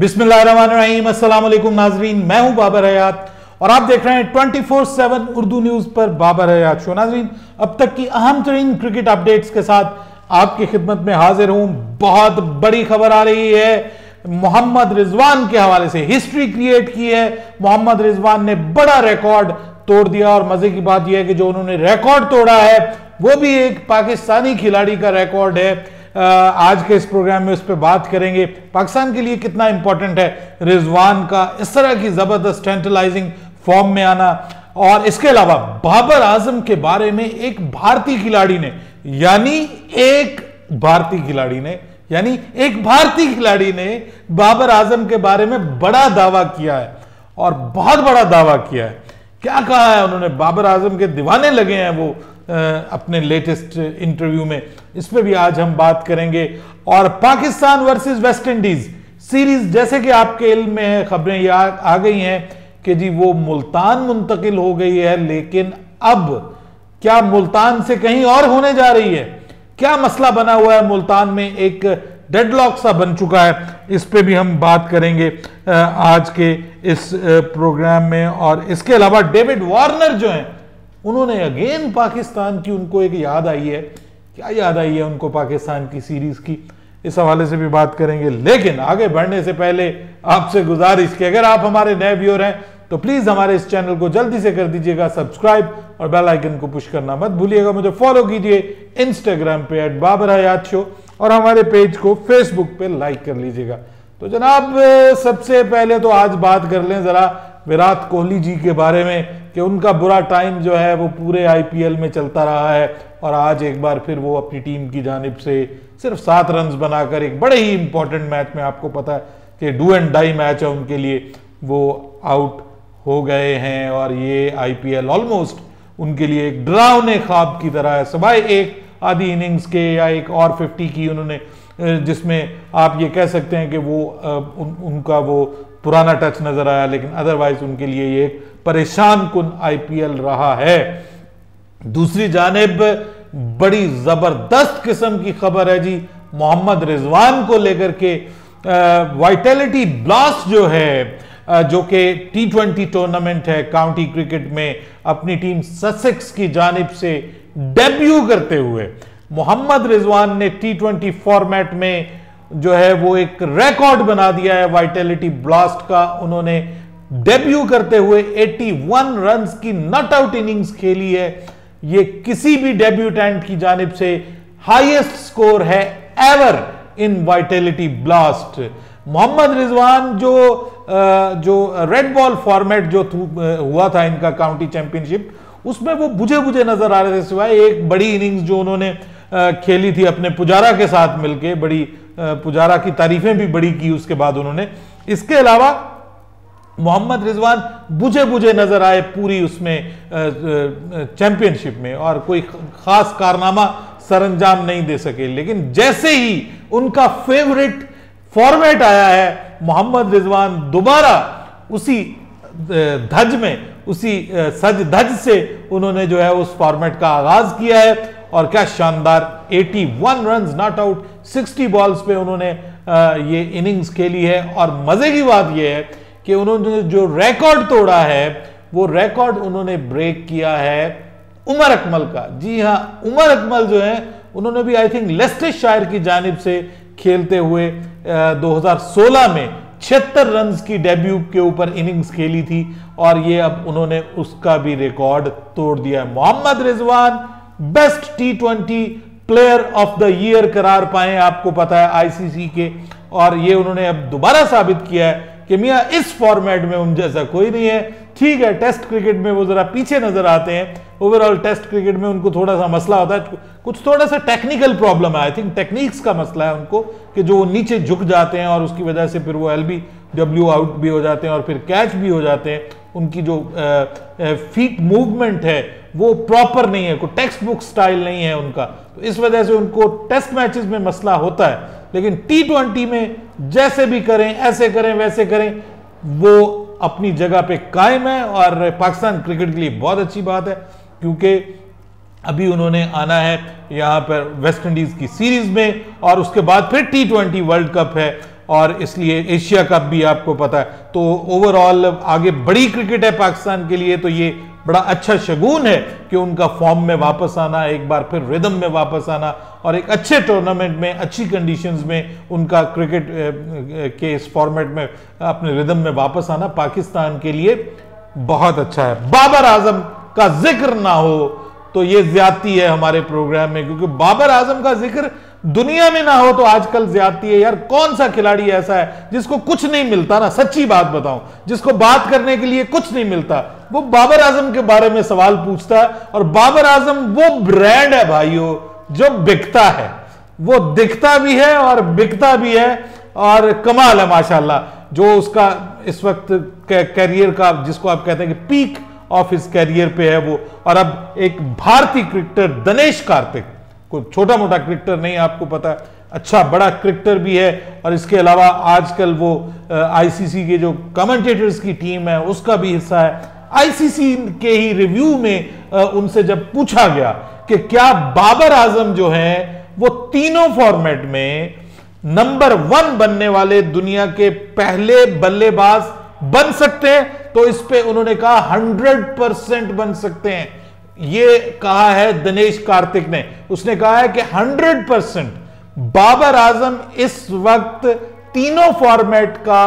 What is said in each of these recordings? बिस्मिल्लाहिर्रहमानिर्रहीम अस्सलाम वालेकुम नाजरीन, मैं हूं बाबर हयात और आप देख रहे हैं 24/7 उर्दू न्यूज़ पर बाबर हयात शो। नाजरीन, अब तक की अहम तरीन क्रिकेट अपडेट्स के साथ आपकी खिदमत में हाजिर हूं। बहुत बड़ी खबर आ रही है मोहम्मद रिजवान के हवाले से, हिस्ट्री क्रिएट की है। मोहम्मद रिजवान ने बड़ा रिकॉर्ड तोड़ दिया और मजे की बात यह है कि जो उन्होंने रिकॉर्ड तोड़ा है वो भी एक पाकिस्तानी खिलाड़ी का रिकॉर्ड है। आज के इस प्रोग्राम में उस पर बात करेंगे, पाकिस्तान के लिए कितना इंपॉर्टेंट है रिजवान का इस तरह की जबरदस्त टेंटलाइजिंग फॉर्म में आना। और इसके अलावा बाबर आजम के बारे में एक भारतीय खिलाड़ी ने यानी एक भारतीय खिलाड़ी ने बाबर आजम के बारे में बड़ा दावा किया है और बहुत बड़ा दावा किया है। क्या कहा है उन्होंने? बाबर आजम के दीवाने लगे हैं वो अपने लेटेस्ट इंटरव्यू में, इस पे भी आज हम बात करेंगे। और Pakistan versus West Indies series, जैसे कि आपके इल्म में है, खबरें ये आ गई हैं कि जी वो मुल्तान मुंतकिल हो गई है, लेकिन अब क्या मुल्तान से कहीं और होने जा रही है? क्या मसला बना हुआ है मुल्तान में, एक डेडलॉक सा बन चुका है। इस पे भी हम बात करेंगे आज के इस प्रोग्राम में। और इसके अलावा डेविड वार्नर जो हैं उन्होंने अगेन पाकिस्तान की, उनको एक याद आई है, क्या याद आई है उनको पाकिस्तान की सीरीज की, इस हवाले से भी बात करेंगे। लेकिन आगे बढ़ने से पहले आपसे गुजारिश कि अगर आप हमारे नए व्यूअर हैं तो प्लीज हमारे इस चैनल को जल्दी से कर दीजिएगा सब्सक्राइब और बेल आइकन को पुश करना मत भूलिएगा। मुझे फॉलो कीजिए इंस्टाग्राम पे @babarhayat show और हमारे पेज को फेसबुक पे लाइक कर लीजिएगा। तो जनाब, सबसे पहले तो आज बात कर लें जरा विराट कोहली जी के बारे में कि उनका बुरा टाइम जो है वो पूरे आईपीएल में चलता रहा है और आज एक बार फिर वो अपनी टीम की जानिब से सिर्फ 7 रन बनाकर एक बड़े ही इंपॉर्टेंट मैच में, आपको पता है कि डू एंड डाई मैच है उनके लिए, वो आउट हो गए हैं। और ये आईपीएल ऑलमोस्ट उनके लिए एक डरावने ख्वाब की तरह है, सिवाय एक आधी इनिंग्स के या एक और 50 की उन्होंने, जिसमें आप ये कह सकते हैं कि वो उनका वो पुराना टच नजर आया, लेकिन अदरवाइज उनके लिए ये एक परेशान कुन आईपीएल रहा है। दूसरी जानिब बड़ी जबरदस्त किस्म की खबर है जी मोहम्मद रिजवान को लेकर के। वाइटैलिटी ब्लास्ट जो है, जो कि T20 टूर्नामेंट है काउंटी क्रिकेट में, अपनी टीम ससेक्स की जानिब से डेब्यू करते हुए मोहम्मद रिजवान ने T20 फॉर्मेट में जो है वो एक रिकॉर्ड बना दिया है वाइटैलिटी ब्लास्ट का। उन्होंने डेब्यू करते हुए 81 रन की नॉट आउट इनिंग्स खेली है। ये किसी भी डेब्यूटेंट की जानिब से हाईएस्ट स्कोर है ever in Vitality Blast. Mohammad Rizwan जो रेड बॉल फॉर्मेट जो हुआ था इनका काउंटी चैंपियनशिप, उसमें वो बुझे नजर आ रहे थे, सिवाय एक बड़ी इनिंग्स जो उन्होंने खेली थी अपने पुजारा के साथ मिलके, बड़ी पुजारा की तारीफें भी बड़ी की उसके बाद उन्होंने। इसके अलावा मोहम्मद रिजवान बुझे नजर आए पूरी उसमें चैंपियनशिप में और कोई खास कारनामा सरंजाम नहीं दे सके। लेकिन जैसे ही उनका फेवरेट फॉर्मेट आया है, मोहम्मद रिजवान दोबारा उसी धज में, उसी सज धज से उन्होंने जो है उस फॉर्मेट का आगाज किया है। और क्या शानदार 81 रन नॉट आउट 60 बॉल्स पे उन्होंने ये इनिंग्स खेली है। और मजे की बात यह है कि उन्होंने जो रिकॉर्ड तोड़ा है वो रिकॉर्ड उन्होंने ब्रेक किया है उमर अकमल का। जी हाँ, उमर अकमल जो है उन्होंने भी आई थिंक लेस्टरशायर की जानिब से खेलते हुए 2016 में 76 रन की डेब्यू के ऊपर इनिंग्स खेली थी और ये अब उन्होंने उसका भी रिकॉर्ड तोड़ दिया है। Mohammad Rizwan best T20 player of the year करार पाए, आपको पता है आईसीसी के, और ये उन्होंने अब दोबारा साबित किया है कि मियां इस फॉर्मेट में उन जैसा कोई नहीं है। ठीक है, टेस्ट क्रिकेट में वो जरा पीछे नजर आते हैं, ओवरऑल टेस्ट क्रिकेट में उनको थोड़ा सा मसला होता है, कुछ थोड़ा सा टेक्निकल प्रॉब्लम है, आई थिंक टेक्निक्स का मसला है उनको, कि जो नीचे झुक जाते हैं और उसकी वजह से फिर वो LBW आउट भी हो जाते हैं और फिर कैच भी हो जाते हैं। उनकी जो फीट मूवमेंट है वो प्रॉपर नहीं है, कोई टेक्स्ट बुक स्टाइल नहीं है उनका, तो इस वजह से उनको टेस्ट मैचेस में मसला होता है। लेकिन T20 में जैसे भी करें, ऐसे करें, वैसे करें, वो अपनी जगह पे कायम है और पाकिस्तान क्रिकेट के लिए बहुत अच्छी बात है, क्योंकि अभी उन्होंने आना है यहाँ पर वेस्ट इंडीज की सीरीज में और उसके बाद फिर T20 वर्ल्ड कप है। और इसलिए एशिया कप भी आपको पता है। तो ओवरऑल आगे बड़ी क्रिकेट है पाकिस्तान के लिए, तो ये बड़ा अच्छा शगुन है कि उनका फॉर्म में वापस आना, एक बार फिर रिदम में वापस आना और एक अच्छे टूर्नामेंट में अच्छी कंडीशंस में उनका क्रिकेट के इस फॉर्मेट में अपने रिदम में वापस आना पाकिस्तान के लिए बहुत अच्छा है। बाबर आजम का जिक्र ना हो तो ये ज्यादती है हमारे प्रोग्राम में, क्योंकि बाबर आजम का जिक्र दुनिया में ना हो तो आजकल ज्यादती है यार। कौन सा खिलाड़ी ऐसा है जिसको कुछ नहीं मिलता ना, सच्ची बात बताऊं, जिसको बात करने के लिए कुछ नहीं मिलता, वो बाबर आजम के बारे में सवाल पूछता है। और बाबर आजम वो ब्रांड है भाइयों जो बिकता है, वो दिखता भी है और बिकता भी है, और कमाल है माशाल्लाह जो उसका इस वक्त कैरियर का, जिसको आप कहते हैं कि पीक ऑफ हिज कैरियर पे है वो। और अब एक भारतीय क्रिकेटर दिनेश कार्तिक, कोई छोटा मोटा क्रिकेटर नहीं, आपको पता है अच्छा बड़ा क्रिकेटर भी है, और इसके अलावा आजकल वो आईसीसी के जो कमेंटेटर्स की टीम है उसका भी हिस्सा है। आईसीसी के ही रिव्यू में उनसे जब पूछा गया कि क्या बाबर आजम जो हैं वो तीनों फॉर्मेट में नंबर 1 बनने वाले दुनिया के पहले बल्लेबाज बन सकते हैं, तो इस पे उन्होंने कहा 100% बन सकते हैं। ये कहा है दिनेश कार्तिक ने, उसने कहा है कि 100% बाबर आजम इस वक्त तीनों फॉर्मेट का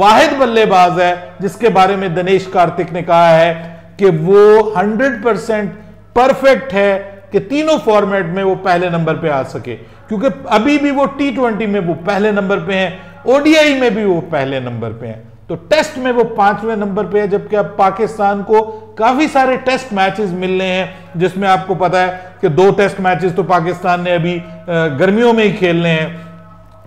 वाहिद बल्लेबाज है, जिसके बारे में दिनेश कार्तिक ने कहा है कि वो 100% परफेक्ट है कि तीनों फॉर्मेट में वो पहले नंबर पे आ सके, क्योंकि अभी भी वो T20 में वो पहले नंबर पे हैं, ओडीआई में भी वो पहले नंबर पे हैं, तो टेस्ट में वो 5वें नंबर पे है, जबकि अब पाकिस्तान को काफी सारे टेस्ट मैचेस मिल रहे हैं, जिसमें आपको पता है कि 2 टेस्ट मैचेस तो पाकिस्तान ने अभी गर्मियों में ही खेलने हैं,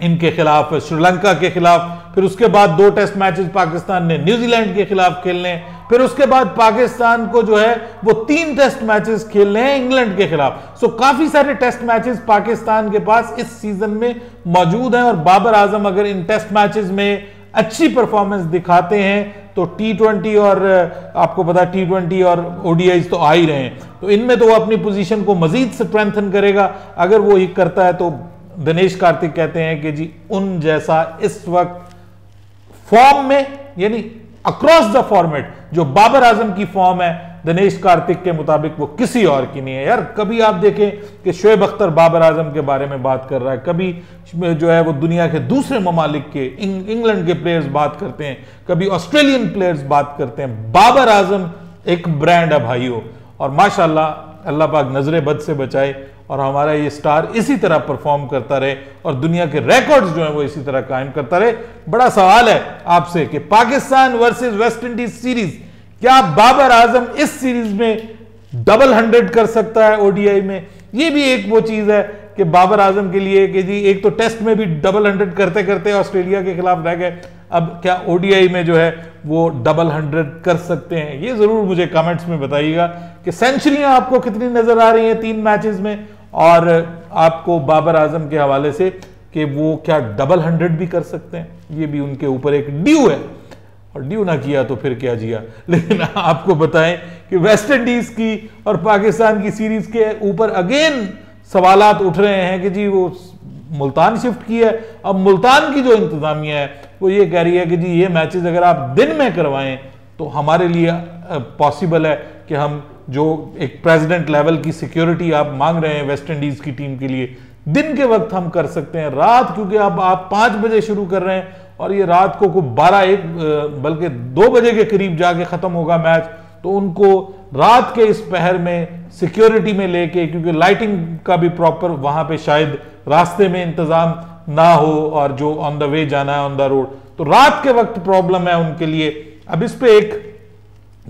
इनके खिलाफ, श्रीलंका के खिलाफ, फिर उसके बाद 2 टेस्ट मैचेस पाकिस्तान ने न्यूजीलैंड के खिलाफ खेलने हैं, फिर उसके बाद पाकिस्तान को जो है वो 3 टेस्ट मैचेस खेलने हैं इंग्लैंड के खिलाफ। सो काफी सारे टेस्ट मैचेस पाकिस्तान के पास इस सीजन में मौजूद हैं, और बाबर आजम अगर इन टेस्ट मैचेस में अच्छी परफॉर्मेंस दिखाते हैं तो T20 और आपको पता T20 और ओडीआई तो आ ही रहे हैं, तो इनमें तो वो अपनी पोजीशन को मजीद स्ट्रेंथन करेगा। अगर वो ये करता है तो दिनेश कार्तिक कहते हैं कि जी उन जैसा इस वक्त फॉर्म में, यानी अक्रॉस द फॉर्मेट जो बाबर आजम की फॉर्म है दिनेश कार्तिक के मुताबिक वो किसी और की नहीं है। यार कभी आप देखें कि शोएब अख्तर बाबर आजम के बारे में बात कर रहा है, कभी जो है वो दुनिया के दूसरे ममालिक के इंग्लैंड के प्लेयर्स बात करते हैं, कभी ऑस्ट्रेलियन प्लेयर्स बात करते हैं, बाबर आजम एक ब्रांड है भाइयों। और माशाल्लाह अल्लाह पाक नजर बद से बचाए और हमारा ये स्टार इसी तरह परफॉर्म करता रहे और दुनिया के रिकॉर्ड्स जो हैं वो इसी तरह कायम करता रहे। बड़ा सवाल है आपसे कि Pakistan versus West Indies series, क्या बाबर आजम इस सीरीज में डबल 100 कर सकता है ओडीआई में? ये भी एक वो चीज है कि बाबर आजम के लिए कि जी एक तो टेस्ट में भी डबल 100 करते करते ऑस्ट्रेलिया के खिलाफ रह गए, अब क्या ओडीआई में जो है वो डबल 100 कर सकते हैं? ये जरूर मुझे कमेंट्स में बताइएगा कि सेंचुरियां आपको कितनी नजर आ रही हैं 3 मैचेस में, और आपको बाबर आजम के हवाले से कि वो क्या डबल 100 भी कर सकते हैं? ये भी उनके ऊपर एक ड्यू है, और ड्यू ना किया तो फिर क्या जिया। लेकिन आपको बताएं कि वेस्ट इंडीज की और पाकिस्तान की सीरीज के ऊपर अगेन सवालात उठ रहे हैं कि जी वो मुल्तान शिफ्ट की है, अब मुल्तान की जो इंतजामिया है वो ये कह रही है कि जी ये मैचेस अगर आप दिन में करवाएं तो हमारे लिए पॉसिबल है कि हम जो एक प्रेसिडेंट लेवल की सिक्योरिटी आप मांग रहे हैं वेस्ट इंडीज की टीम के लिए दिन के वक्त हम कर सकते हैं, रात, क्योंकि अब आप 5 बजे शुरू कर रहे हैं और ये रात को 12-1 बल्कि 2 बजे के करीब जाके खत्म होगा मैच, तो उनको रात के इस पहर में सिक्योरिटी में लेके, क्योंकि लाइटिंग का भी प्रॉपर वहां पे शायद रास्ते में इंतजाम ना हो, और जो ऑन द वे जाना है ऑन द रोड, तो रात के वक्त प्रॉब्लम है उनके लिए। अब इस पे एक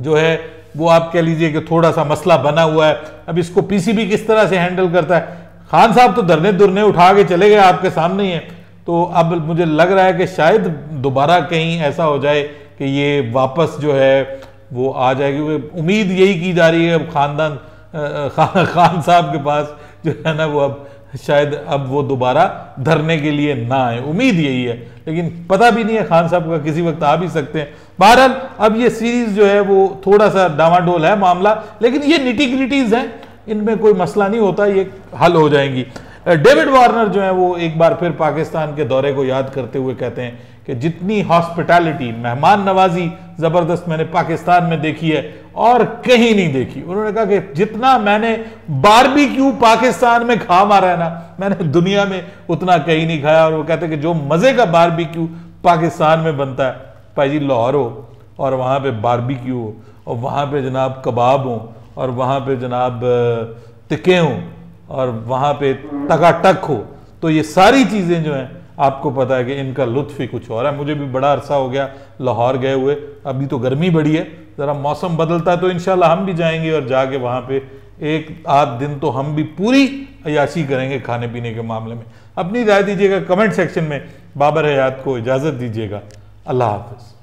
जो है वो आप कह लीजिए कि थोड़ा सा मसला बना हुआ है, अब इसको पीसीबी किस तरह से हैंडल करता है। खान साहब तो धरने दुरने उठा के चले गए, आपके सामने ही है, तो अब मुझे लग रहा है कि शायद दोबारा कहीं ऐसा हो जाए कि ये वापस जो है वो आ जाए, क्योंकि उम्मीद यही की जा रही है अब खान साहब के पास जो है ना वो अब शायद अब वो दोबारा धरने के लिए ना आए, उम्मीद यही है, लेकिन पता भी नहीं है, खान साहब का किसी वक्त आ भी सकते हैं। बहरहाल अब ये सीरीज जो है वो थोड़ा सा डामाडोल है मामला, लेकिन ये निटी ग्रिटीज हैं, इनमें कोई मसला नहीं होता, ये हल हो जाएंगी। डेविड वार्नर जो है वो एक बार फिर पाकिस्तान के दौरे को याद करते हुए कहते हैं कि जितनी हॉस्पिटैलिटी, मेहमान नवाजी ज़बरदस्त मैंने पाकिस्तान में देखी है और कहीं नहीं देखी। उन्होंने कहा कि जितना मैंने बारबेक्यू पाकिस्तान में खा मारा है ना, मैंने दुनिया में उतना कहीं नहीं खाया। और वो कहते हैं कि जो मज़े का बारबेक्यू पाकिस्तान में बनता है, भाई जी लाहौर हो और वहाँ पे बारबेक्यू हो और वहाँ पे जनाब कबाब हो और वहाँ पे जनाब तिक्के हो और वहाँ पे टकाटक हो, तो ये सारी चीज़ें जो हैं आपको पता है कि इनका लुत्फ़ ही कुछ और है। मुझे भी बड़ा अरसा हो गया लाहौर गए हुए, अभी तो गर्मी बड़ी है, ज़रा मौसम बदलता है तो इंशाल्लाह हम भी जाएंगे और जाके वहाँ पे एक आध दिन तो हम भी पूरी अयाशी करेंगे खाने पीने के मामले में। अपनी राय दीजिएगा कमेंट सेक्शन में। बाबर हयात को इजाज़त दीजिएगा, अल्लाह हाफिज़।